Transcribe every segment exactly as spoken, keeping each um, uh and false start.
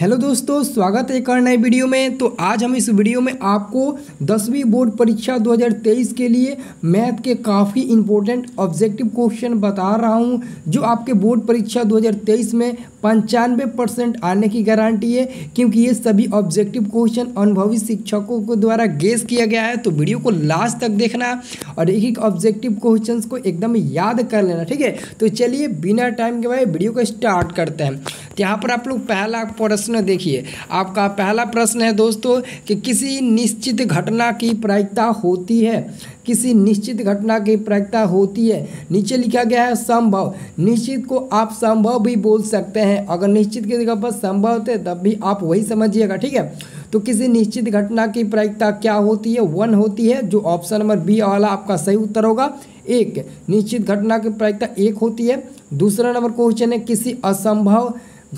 Hello दोस्तों, स्वागत है एक और नए वीडियो में। तो आज हम इस वीडियो में आपको दसवीं बोर्ड परीक्षा दो हज़ार तेईस के लिए मैथ के काफ़ी इम्पोर्टेंट ऑब्जेक्टिव क्वेश्चन बता रहा हूं, जो आपके बोर्ड परीक्षा दो हज़ार तेईस में पंचानवे परसेंट आने की गारंटी है, क्योंकि ये सभी ऑब्जेक्टिव क्वेश्चन अनुभवी शिक्षकों को द्वारा गेस किया गया है। तो वीडियो को लास्ट तक देखना और एक एक ऑब्जेक्टिव क्वेश्चन को एकदम याद कर लेना, ठीक है। तो चलिए बिना टाइम के भाई वीडियो को स्टार्ट करते हैं। तो यहाँ पर आप लोग पहला प्रश्न देखिए, आपका पहला प्रश्न है दोस्तों कि किसी निश्चित घटना की प्रायिकता होती है, किसी निश्चित घटना की प्रायिकता होती है। नीचे लिखा गया है संभव, निश्चित को आप संभव भी बोल सकते हैं, अगर निश्चित की जगह पर संभव होते तब भी आप वही समझिएगा, ठीक है। तो किसी निश्चित घटना की प्रायिकता क्या होती है, वन होती है, जो ऑप्शन नंबर बी वाला आपका सही उत्तर होगा। एक निश्चित घटना की प्रायिकता एक होती है। दूसरा नंबर क्वेश्चन है किसी असंभव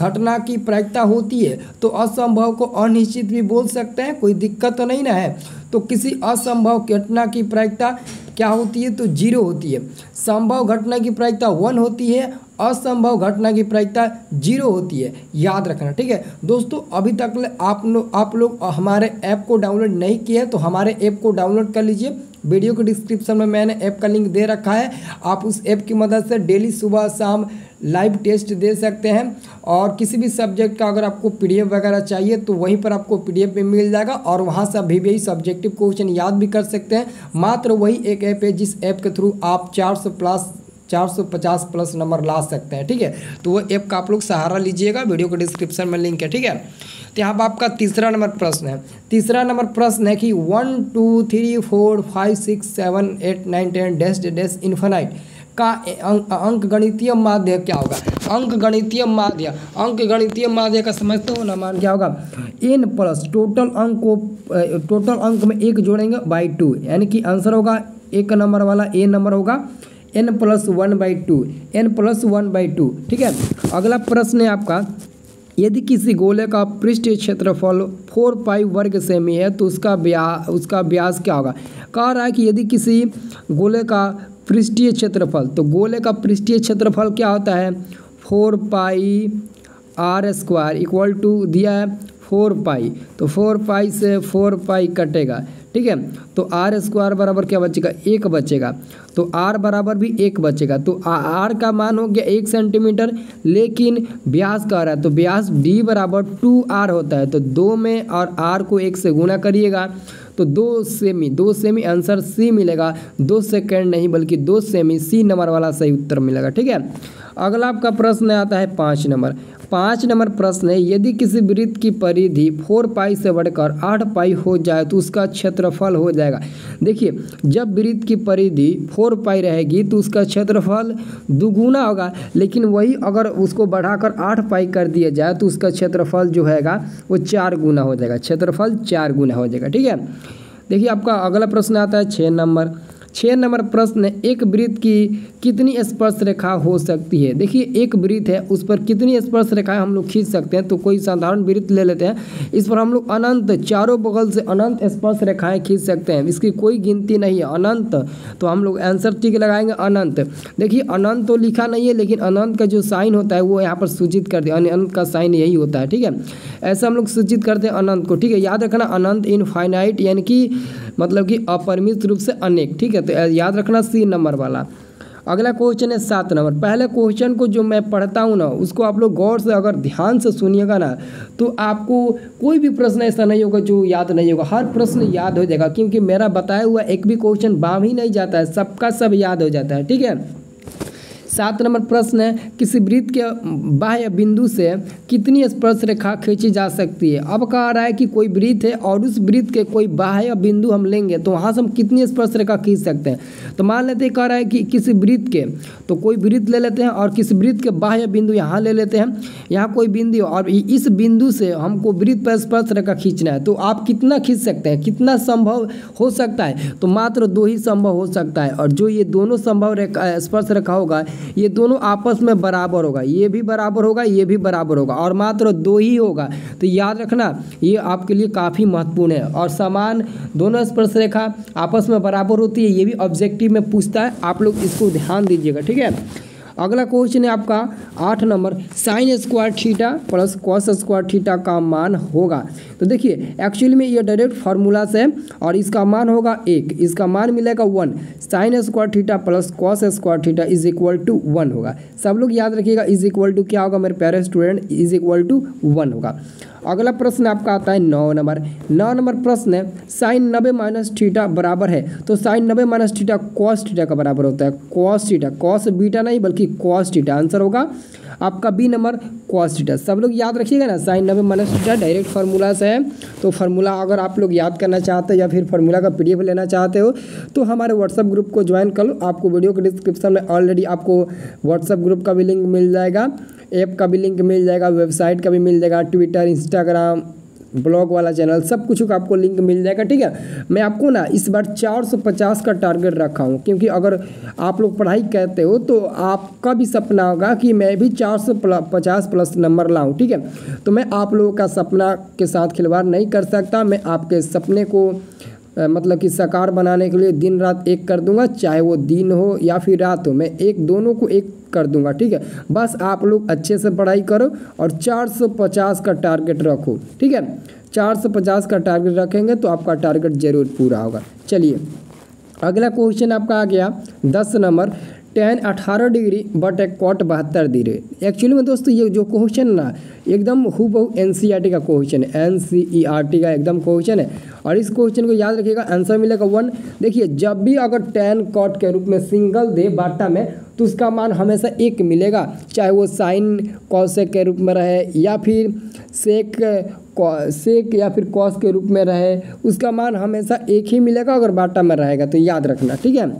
घटना की प्रायिकता होती है, तो असंभव को अनिश्चित भी बोल सकते हैं, कोई दिक्कत तो नहीं ना है। तो किसी असंभव घटना की प्रायिकता क्या होती है, तो जीरो होती है। संभव घटना की प्रायिकता वन होती है, असंभव घटना की प्रायिकता जीरो होती है, याद रखना, ठीक है दोस्तों। अभी तक आप लोग आप लोग हमारे ऐप को डाउनलोड नहीं किया है तो हमारे ऐप को डाउनलोड कर लीजिए। वीडियो के डिस्क्रिप्शन में मैंने ऐप का लिंक दे रखा है, आप उस ऐप की मदद से डेली सुबह शाम लाइव टेस्ट दे सकते हैं, और किसी भी सब्जेक्ट का अगर आपको पीडीएफ वगैरह चाहिए तो वहीं पर आपको पीडीएफ भी मिल जाएगा, और वहां से अभी भी सब्जेक्टिव क्वेश्चन याद भी कर सकते हैं। मात्र वही एक ऐप है जिस ऐप के थ्रू आप चार सौ प्लस चार सौ पचास प्लस नंबर ला सकते हैं, ठीक है। तो वो ऐप का आप लोग सहारा लीजिएगा, वीडियो के डिस्क्रिप्शन में लिंक है, ठीक है। तो यहाँ पर आपका तीसरा नंबर प्रश्न है, तीसरा नंबर प्रश्न है कि one two three four five six seven eight nine ten dash dash infinite का अंक अंकगणितीय माध्य क्या होगा। अंकगणितीय माध्य अंकगणितीय माध्य का समझते हो ना मान क्या होगा, एन प्लस टोटल अंक को टोटल अंक में एक जोड़ेंगे बाई टू, यानी कि आंसर होगा एक नंबर वाला ए नंबर होगा N plus one by two N plus one by two ठीक है। अगला प्रश्न है आपका, यदि किसी गोले का पृष्ठ क्षेत्रफल फोर पाई वर्ग सेमी है तो उसका ब्यास उसका ब्यास क्या होगा। कह रहा है कि यदि किसी गोले का पृष्ठीय क्षेत्रफल, तो गोले का पृष्ठीय क्षेत्रफल क्या होता है, four pi R square equal to दिया है फोर पाई, तो फोर पाई से फोर पाई कटेगा, ठीक है। तो आर स्क्वायर बराबर क्या बचेगा, एक बचेगा, तो आर बराबर भी एक बचेगा। तो आर का मान हो गया एक सेंटीमीटर, लेकिन व्यास कह रहा है तो व्यास डी बराबर टू आर होता है, तो दो में और आर को एक से गुना करिएगा तो दो सेमी दो सेमी आंसर सी मिलेगा, दो सेकेंड नहीं बल्कि दो सेमी सी नंबर वाला सही उत्तर मिलेगा, ठीक है। अगला आपका प्रश्न आता है पाँच नंबर पाँच नंबर प्रश्न है, यदि किसी वृत्त की परिधि फोर पाई से बढ़कर आठ पाई हो जाए तो उसका क्षेत्रफल हो जाएगा। देखिए, जब वृत्त की परिधि फोर पाई रहेगी तो उसका क्षेत्रफल दुगुना होगा, लेकिन वही अगर उसको बढ़ाकर आठ पाई कर दिया जाए तो उसका क्षेत्रफल जो हैगा वो चार गुना हो जाएगा, क्षेत्रफल चार गुना हो जाएगा, ठीक है। देखिए, आपका अगला प्रश्न आता है छः नंबर छः नंबर प्रश्न, एक वृत्त की कितनी स्पर्श रेखा हो सकती है। देखिए, एक वृत्त है, उस पर कितनी स्पर्श रेखाएं हम लोग खींच सकते हैं। तो कोई साधारण वृत्त ले लेते हैं, इस पर हम लोग अनंत, चारों बगल से अनंत स्पर्श रेखाएं खींच सकते हैं, इसकी कोई गिनती नहीं है, अनंत। तो हम लोग आंसर ठीक लगाएंगे अनंत। देखिए, अनंत तो लिखा नहीं है, लेकिन अनंत का जो साइन होता है वो यहाँ पर सूचित कर दिया, अनंत का साइन यही होता है, ठीक है। ऐसा हम लोग सूचित करते हैं अनंत को, ठीक है, याद रखना। अनंत इनफाइनाइट यानी कि मतलब कि अपरिमित रूप से अनेक, ठीक है, तो याद रखना सी नंबर वाला। अगला क्वेश्चन है सात नंबर। पहले क्वेश्चन को जो मैं पढ़ता हूँ ना, उसको आप लोग गौर से अगर ध्यान से सुनिएगा ना तो आपको कोई भी प्रश्न ऐसा नहीं होगा जो याद नहीं होगा, हर प्रश्न याद हो जाएगा, क्योंकि मेरा बताया हुआ एक भी क्वेश्चन बाम ही नहीं जाता है, सबका सब याद हो जाता है, ठीक है। सात नंबर प्रश्न है, किसी वृत्त के बाह्य बिंदु से कितनी स्पर्श रेखा खींची जा सकती है। अब कह रहा है कि कोई वृत्त है और उस वृत्त के कोई बाह्य बिंदु हम लेंगे तो वहाँ से हम कितनी स्पर्श रेखा खींच सकते हैं। तो मान लेते हैं, कह रहा है कि किसी वृत्त के, तो कोई वृत्त ले लेते हैं और किसी वृत्त के बाह्य बिंदु यहाँ ले लेते हैं, यहाँ कोई बिंदु, और इस बिंदु से हमको वृत्त पर स्पर्श रेखा खींचना है, तो आप कितना खींच सकते हैं, कितना संभव हो सकता है, तो मात्र दो ही संभव हो सकता है। और जो ये दोनों संभव स्पर्श रेखा होगा, ये दोनों आपस में बराबर होगा, ये भी बराबर होगा, ये भी बराबर होगा, और मात्र दो ही होगा। तो याद रखना, ये आपके लिए काफ़ी महत्वपूर्ण है। और समान दोनों स्पर्श रेखा आपस में बराबर होती है, ये भी ऑब्जेक्टिव में पूछता है, आप लोग इसको ध्यान दीजिएगा, ठीक है। अगला क्वेश्चन है आपका आठ number, sine square theta plus cos square theta का मान होगा। तो देखिए एक्चुअली में ये डायरेक्ट फार्मूला से, और इसका मान होगा एक, इसका मान मिलेगा one, sine square theta plus cos square theta is equal to one होगा। सब लोग याद रखिएगा इज इक्वल टू क्या होगा मेरे प्यारे student, is equal to one होगा। अगला प्रश्न आपका आता है नौ नंबर, नौ नंबर प्रश्न है साइन नब्बे माइनस थीटा बराबर है, तो साइन नब्बे माइनस थीटा कॉस थीटा का बराबर होता है, कॉस थीटा, कॉस बीटा नहीं बल्कि कॉस थीटा, आंसर होगा आपका बी नंबर कॉस थीटा। सब लोग याद रखिएगा ना, साइन नब्बे माइनस थीटा डायरेक्ट फार्मूला से है, तो फार्मूला अगर आप लोग याद करना चाहते हो या फिर फार्मूला का पीडीएफ लेना चाहते हो तो हमारे व्हाट्सअप ग्रुप को ज्वाइन कर लो। आपको वीडियो के डिस्क्रिप्शन में ऑलरेडी आपको व्हाट्सअप ग्रुप का भी लिंक मिल जाएगा, ऐप का भी लिंक मिल जाएगा, वेबसाइट का भी मिल जाएगा, ट्विटर, इंस्टाग्राम, ब्लॉग वाला चैनल, सब कुछ का आपको लिंक मिल जाएगा। ठीक है, मैं आपको ना इस बार चार सौ पचास का टारगेट रखा हूँ, क्योंकि अगर आप लोग पढ़ाई करते हो तो आपका भी सपना होगा कि मैं भी चार सौ पचास प्लस नंबर लाऊँ। ठीक है, तो मैं आप लोगों का सपना के साथ खिलवाड़ नहीं कर सकता, मैं आपके सपने को मतलब कि साकार बनाने के लिए दिन रात एक कर दूंगा, चाहे वो दिन हो या फिर रात हो, मैं एक दोनों को एक कर दूंगा। ठीक है, बस आप लोग अच्छे से पढ़ाई करो और चार सौ पचास का टारगेट रखो। ठीक है, चार सौ पचास का टारगेट रखेंगे तो आपका टारगेट जरूर पूरा होगा। चलिए अगला क्वेश्चन आपका आ गया दस नंबर, टेन अठारह डिग्री बट एक कॉट बहत्तर डिग्री। एक्चुअली में दोस्तों ये जो क्वेश्चन ना एकदम हूबहू एनसीईआरटी का क्वेश्चन है, एनसीईआरटी का एकदम क्वेश्चन है, और इस क्वेश्चन को याद रखिएगा आंसर मिलेगा वन। देखिए जब भी अगर टेन कॉट के रूप में सिंगल दे बाटा में तो उसका मान हमेशा एक मिलेगा, चाहे वो साइन कॉसेक के रूप में रहे या फिर सेक सेक या फिर कॉस के रूप में रहे, उसका मान हमेशा एक ही मिलेगा अगर बाटा में रहेगा, तो याद रखना। ठीक है,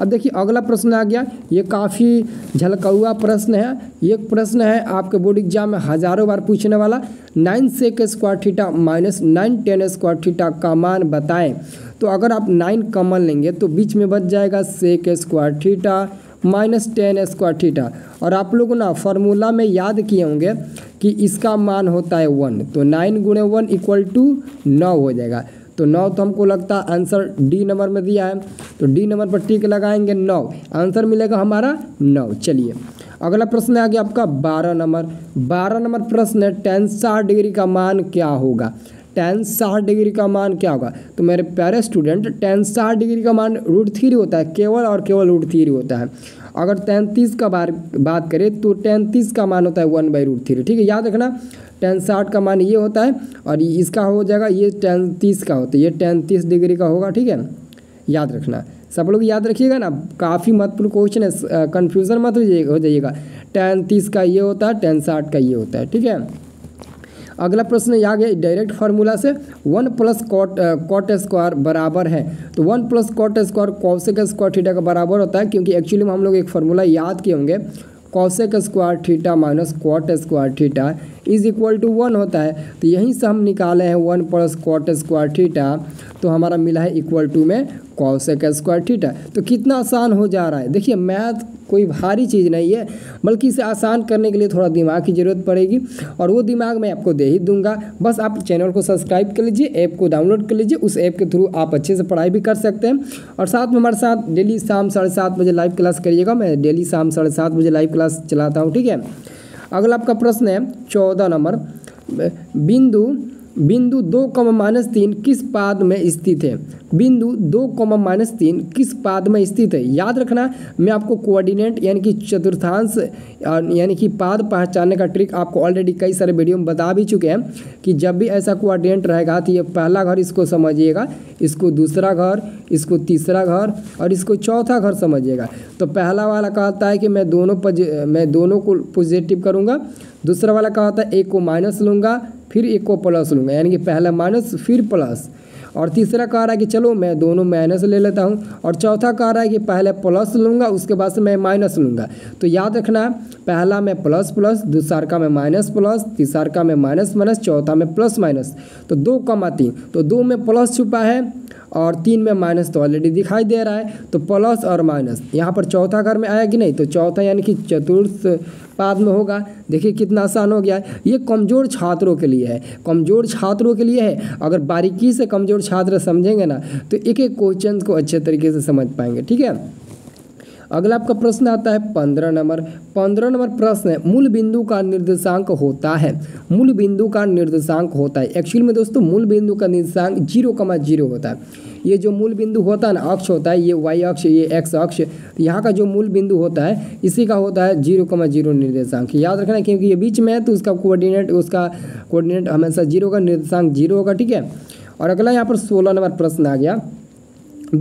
अब देखिए अगला प्रश्न आ गया, ये काफ़ी झलका हुआ प्रश्न है, ये प्रश्न है आपके बोर्ड एग्जाम में हज़ारों बार पूछने वाला, nine sec square theta minus nine tan square theta का मान बताएं। तो अगर आप नाइन कॉमन लेंगे तो बीच में बच जाएगा sec square theta minus tan square theta, और आप लोग ना फार्मूला में याद किए होंगे कि इसका मान होता है वन, तो नाइन गुणे वन इक्वल टू नौ हो जाएगा। तो नौ तो हमको लगता है आंसर डी नंबर में दिया है, तो डी नंबर पर टिक लगाएंगे, नौ आंसर मिलेगा हमारा नौ। चलिए अगला प्रश्न आ गया आपका बारह नंबर, बारह नंबर प्रश्न है टेन साठ डिग्री का मान क्या होगा, टेन साठ डिग्री का मान क्या होगा। तो मेरे प्यारे स्टूडेंट टेन साठ डिग्री का मान रूट थ्री होता है, केवल और केवल रूट थ्री होता है। अगर तैंतीस का बार बात करें तो तैंतीस का मान होता है वन बाई रूट थ्री। ठीक है, याद रखना टेन साठ का मान ये होता है और इसका हो जाएगा ये तैंतीस का होता है, ये तैंतीस डिग्री का होगा। ठीक है, याद रखना, सब लोग याद रखिएगा ना, काफ़ी महत्वपूर्ण क्वेश्चन है, कन्फ्यूज़न मत हो जाइएगा। तैंतीस का ये होता है, टेन साठ का ये होता है। ठीक है, अगला प्रश्न यहाँ गया डायरेक्ट फार्मूला से, one plus cot cot square बराबर है, तो one plus cot square cosec square theta का बराबर होता है, क्योंकि एक्चुअली में हम लोग एक फार्मूला याद किए होंगे, cosec square theta minus cot square theta is equal to one होता है। तो यहीं से हम निकाले हैं one plus cot square theta, तो हमारा मिला है इक्वल टू में कॉसेक स्क्वायर थीटा। तो कितना आसान हो जा रहा है, देखिए मैथ कोई भारी चीज़ नहीं है, बल्कि इसे आसान करने के लिए थोड़ा दिमाग की ज़रूरत पड़ेगी, और वो दिमाग मैं आपको दे ही दूंगा। बस आप चैनल को सब्सक्राइब कर लीजिए, ऐप को डाउनलोड कर लीजिए, उस ऐप के थ्रू आप अच्छे से पढ़ाई भी कर सकते हैं, और साथ में हमारे साथ डेली शाम साढ़े सात बजे लाइव क्लास करिएगा। मैं डेली शाम साढ़े सात बजे लाइव क्लास चलाता हूँ। ठीक है, अगला आपका प्रश्न है चौदह नंबर, बिंदु बिंदु दो कॉमा माइनस तीन किस पाद में स्थित है, बिंदु दो कॉमा माइनस तीन किस पाद में स्थित है। याद रखना मैं आपको कोऑर्डिनेट यानी कि चतुर्थांश यानी कि पाद पहचानने का ट्रिक आपको ऑलरेडी कई सारे वीडियो में बता भी चुके हैं कि जब भी ऐसा कोऑर्डिनेट रहेगा तो ये पहला घर इसको समझिएगा, इसको दूसरा घर, इसको तीसरा घर और इसको चौथा घर समझिएगा। तो पहला वाला कहता है कि मैं दोनों मैं दोनों को पॉजिटिव करूँगा, दूसरा वाला कहता है एक को माइनस लूँगा फिर एक को प्लस लूँगा, यानी कि पहला माइनस फिर प्लस, और तीसरा कह रहा है कि चलो मैं दोनों माइनस ले लेता हूँ, और चौथा कह रहा है कि पहले प्लस लूँगा उसके बाद से मैं माइनस लूँगा। तो याद रखना पहला में प्लस प्लस, दूसरा का में माइनस प्लस, तीसरा का में माइनस माइनस, चौथा में प्लस माइनस। तो दो कमा तीन, तो दो में प्लस छुपा है और तीन में माइनस तो ऑलरेडी दिखाई दे रहा है, तो प्लस और माइनस यहाँ पर चौथा घर में आया कि नहीं, तो चौथा यानी कि चतुर्थ पाद में होगा। देखिए कितना आसान हो गया, ये कमज़ोर छात्रों के लिए है, कमज़ोर छात्रों के लिए है। अगर बारीकी से कमज़ोर छात्र समझेंगे ना तो एक एक क्वेश्चन को अच्छे तरीके से समझ पाएंगे। ठीक है, अगला आपका प्रश्न आता है पंद्रह नंबर पंद्रह नंबर प्रश्न है मूल बिंदु का निर्देशांक होता है। मूल बिंदु का निर्देशांक होता है एक्चुअल में दोस्तों मूल बिंदु का निर्देशांक जीरो कमा जीरो होता है। ये जो मूल बिंदु होता है ना अक्ष होता है, ये वाई अक्ष ये एक्स अक्ष, यहाँ का जो मूल बिंदु होता है इसी का होता है जीरो कमा जीरो निर्देशांक। याद रखना क्योंकि ये बीच में है तो उसका कोऑर्डिनेट उसका कोऑर्डिनेट हमेशा जीरो का निर्देशांक जीरो होगा, ठीक है। और अगला यहाँ पर सोलह नंबर प्रश्न आ गया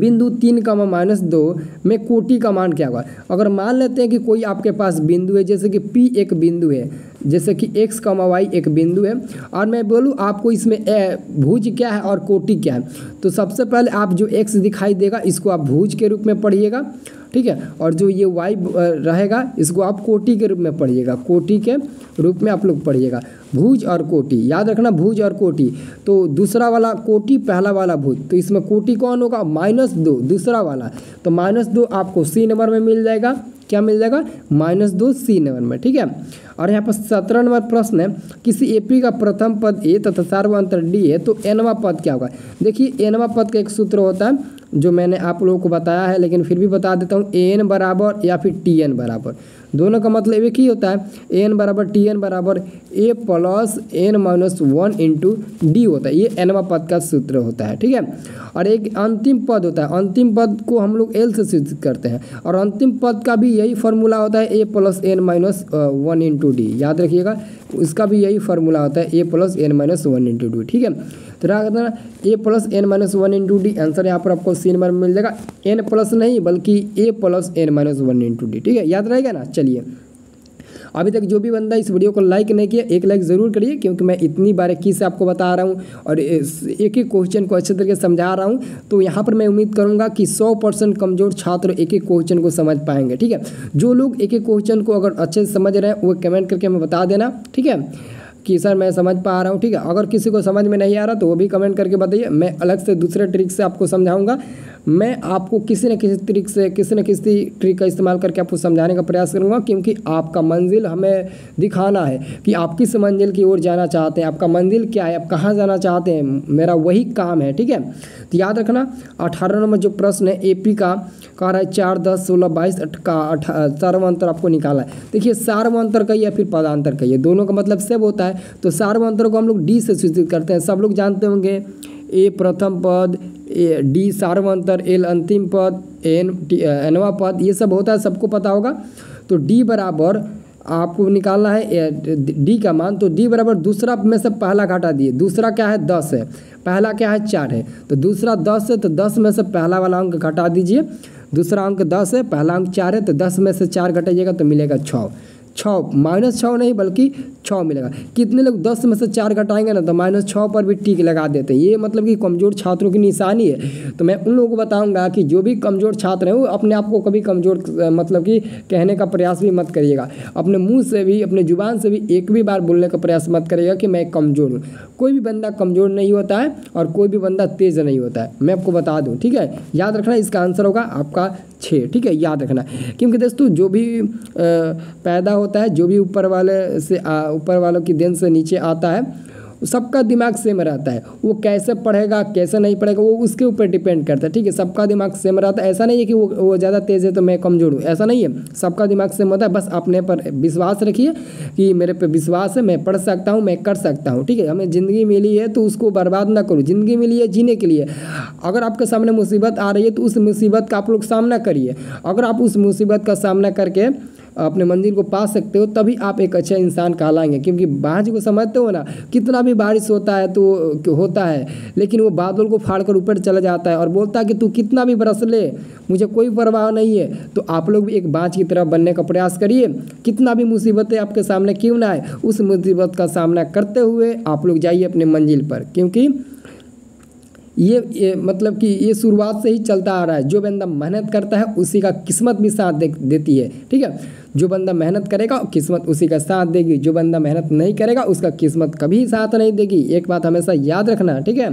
बिंदु तीन कमा माइनस दो में कोटि का मान क्या होगा। अगर मान लेते हैं कि कोई आपके पास बिंदु है, जैसे कि P एक बिंदु है, जैसे कि x कमा वाई एक बिंदु है, और मैं बोलूँ आपको इसमें ए, भुज क्या है और कोटि क्या है, तो सबसे पहले आप जो x दिखाई देगा इसको आप भुज के रूप में पढ़िएगा, ठीक है। और जो ये y रहेगा इसको आप कोटि के रूप में पढ़िएगा, कोटि के रूप में आप लोग पढ़िएगा भुज और कोटि। याद रखना भुज और कोटि, तो दूसरा वाला कोटि पहला वाला भुज, तो इसमें कोटि कौन होगा माइनस दो दूसरा वाला, तो माइनस दो आपको सी नंबर में मिल जाएगा। क्या मिल जाएगा माइनस दो सी नंबर में, ठीक है। और यहाँ पर सत्रह नंबर प्रश्न है किसी एपी का प्रथम पद ए तथा सर्वांतर डी है तो एनवा पद क्या होगा। देखिए एनवा पद का एक सूत्र होता है जो मैंने आप लोगों को बताया है, लेकिन फिर भी बता देता हूँ ए एन बराबर या फिर टी एन बराबर, दोनों का मतलब एक ही होता है। ए एन बराबर टी एन बराबर A plus N minus one into D होता है, ये एनवा पद का सूत्र होता है, ठीक है। और एक अंतिम पद होता है, अंतिम पद को हम लोग एल से सूचित करते हैं, और अंतिम पद का भी यही फॉर्मूला होता है A plus N minus one into D. याद रखिएगा इसका भी यही फॉर्मूला होता है A plus N minus one into D, ठीक है। तो रहा कहते हैं A plus N minus one into D answer यहाँ पर आपको सी नंबर में मिल जाएगा। एन प्लस नहीं बल्कि A plus N minus one into D, ठीक है, याद रहेगा ना। चलिए अभी तक जो भी बंदा इस वीडियो को लाइक नहीं किया एक लाइक ज़रूर करिए, क्योंकि मैं इतनी बारीकी से आपको बता रहा हूँ और एक एक क्वेश्चन को अच्छे तरीके से समझा रहा हूँ। तो यहाँ पर मैं उम्मीद करूँगा कि सौ परसेंट कमज़ोर छात्र एक एक क्वेश्चन को समझ पाएंगे, ठीक है। जो लोग एक एक क्वेश्चन को अगर अच्छे से समझ रहे हैं वो कमेंट करके हमें बता देना, ठीक है, कि सर मैं समझ पा रहा हूँ, ठीक है। अगर किसी को समझ में नहीं आ रहा तो वो भी कमेंट करके बताइए, मैं अलग से दूसरे ट्रिक से आपको समझाऊंगा। मैं आपको किसी न किसी ट्रिक से किसी न किसी ट्रिक का इस्तेमाल करके आपको समझाने का प्रयास करूंगा, क्योंकि आपका मंजिल हमें दिखाना है कि आप किस मंजिल की ओर जाना चाहते हैं, आपका मंजिल क्या है, आप कहाँ जाना चाहते हैं, मेरा वही काम है, ठीक है। तो याद रखना अठारह नंबर जो प्रश्न है ए पी का कह रहा है चार दस सोलह बाईस का सर्वांतर आपको निकाला है। देखिए सर्वांतर कहिए फिर पदांतर कहिए, दोनों का मतलब सेम होता है। तो सर्वांतर को हम लोग डी से सूचित करते हैं, सब लोग जानते होंगे ए प्रथम पद ए डी सर्वांतर एल अंतिम पद एन टी एनवा पद, ये सब होता है, सबको पता होगा। तो डी बराबर आपको निकालना है डी का मान, तो डी बराबर दूसरा में से पहला घाटा दिए, दूसरा क्या है दस है, पहला क्या है चार है, तो दूसरा दस है, तो दस में से पहला वाला अंक घटा दीजिए, दूसरा अंक दस है पहला अंक चार है, तो दस में से चार घटाइएगा तो मिलेगा छः, छः माइनस छः नहीं बल्कि छः मिलेगा। कितने लोग दस में से चार घटाएंगे ना तो माइनस छः पर भी टिक लगा देते हैं, ये मतलब कि कमज़ोर छात्रों की निशानी है। तो मैं उन लोगों को बताऊंगा कि जो भी कमज़ोर छात्र हैं वो अपने आप को कभी कमज़ोर मतलब कि कहने का प्रयास भी मत करिएगा, अपने मुंह से भी अपने ज़ुबान से भी एक भी बार बोलने का प्रयास मत करिएगा कि मैं कमज़ोर हूँ। कोई भी बंदा कमज़ोर नहीं होता है और कोई भी बंदा तेज़ नहीं होता है, मैं आपको बता दूँ, ठीक है। याद रखना इसका आंसर होगा आपका छः, ठीक है, याद रखना। क्योंकि दोस्तों जो भी पैदा होता है, जो भी ऊपर वाले से ऊपर वालों की देन से नीचे आता है, सबका दिमाग सेम रहता है, वो कैसे पढ़ेगा कैसे नहीं पढ़ेगा वो उसके ऊपर डिपेंड करता है, ठीक है। सबका दिमाग सेम रहता है, ऐसा नहीं है कि वो वो ज़्यादा तेज़ है तो मैं कमज़ोर हूँ, ऐसा नहीं है, सबका दिमाग सेम होता है। बस अपने पर विश्वास रखिए कि मेरे पे विश्वास है, मैं पढ़ सकता हूँ, मैं कर सकता हूँ, ठीक है। हमें ज़िंदगी मिली है तो उसको बर्बाद ना करो, ज़िंदगी मिली है जीने के लिए। अगर आपके सामने मुसीबत आ रही है तो उस मुसीबत का आप लोग सामना करिए, अगर आप उस मुसीबत का सामना करके अपने मंजिल को पा सकते हो तभी आप एक अच्छे इंसान कहलाएंगे। क्योंकि बारिश को समझते हो ना, कितना भी बारिश होता है तो होता है, लेकिन वो बादल को फाड़ कर ऊपर चला जाता है और बोलता है कि तू कितना भी बरस ले मुझे कोई परवाह नहीं है। तो आप लोग भी एक बाज की तरह बनने का प्रयास करिए, कितना भी मुसीबतें आपके सामने क्यों ना आए, उस मुसीबत का सामना करते हुए आप लोग जाइए अपने मंजिल पर। क्योंकि ये, ये मतलब कि ये शुरुआत से ही चलता आ रहा है, जो बंदा मेहनत करता है उसी का किस्मत भी साथ दे देती है, ठीक है। जो बंदा मेहनत करेगा किस्मत उसी का साथ देगी, जो बंदा मेहनत नहीं करेगा उसका किस्मत कभी साथ नहीं देगी, एक बात हमेशा याद रखना, ठीक है।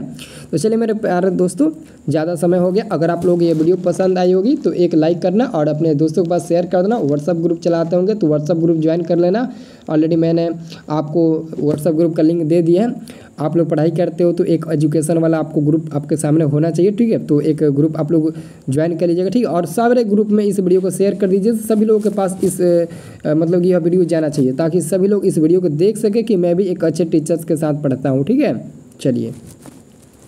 तो चलिए मेरे प्यारे दोस्तों ज़्यादा समय हो गया, अगर आप लोग ये वीडियो पसंद आई होगी तो एक लाइक करना और अपने दोस्तों के पास शेयर कर देना। व्हाट्सअप ग्रुप चलाते होंगे तो व्हाट्सअप ग्रुप ज्वाइन कर लेना, ऑलरेडी मैंने आपको व्हाट्सअप ग्रुप का लिंक दे दिया है। आप लोग पढ़ाई करते हो तो एक एजुकेशन वाला आपको ग्रुप आपके सामने होना चाहिए, ठीक है। तो एक ग्रुप आप लोग ज्वाइन कर लीजिएगा, ठीक है। और सारे ग्रुप में इस वीडियो को शेयर कर दीजिए, सभी लोगों के पास इस आ, मतलब यह वीडियो जाना चाहिए ताकि सभी लोग इस वीडियो को देख सकें कि मैं भी एक अच्छे टीचर्स के साथ पढ़ता हूँ, ठीक है। चलिए।